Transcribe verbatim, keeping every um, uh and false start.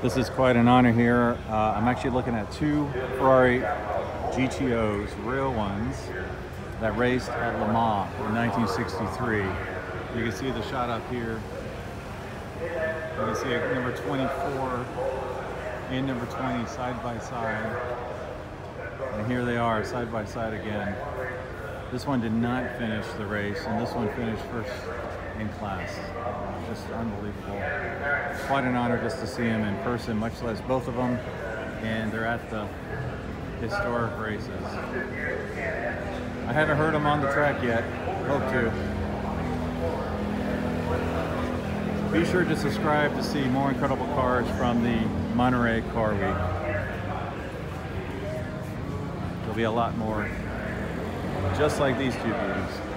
This is quite an honor here. Uh, I'm actually looking at two Ferrari G T Os, real ones, that raced at Le Mans in nineteen sixty-three. You can see the shot up here. You can see number twenty-four and number twenty side by side. And here they are, side by side again. This one did not finish the race, and this one finished first in class. Just unbelievable. Quite an honor just to see them in person, much less both of them, and they're at the historic races. I haven't heard them on the track yet. Hope to. Be sure to subscribe to see more incredible cars from the Monterey Car Week. There'll be a lot more just like these two beauties.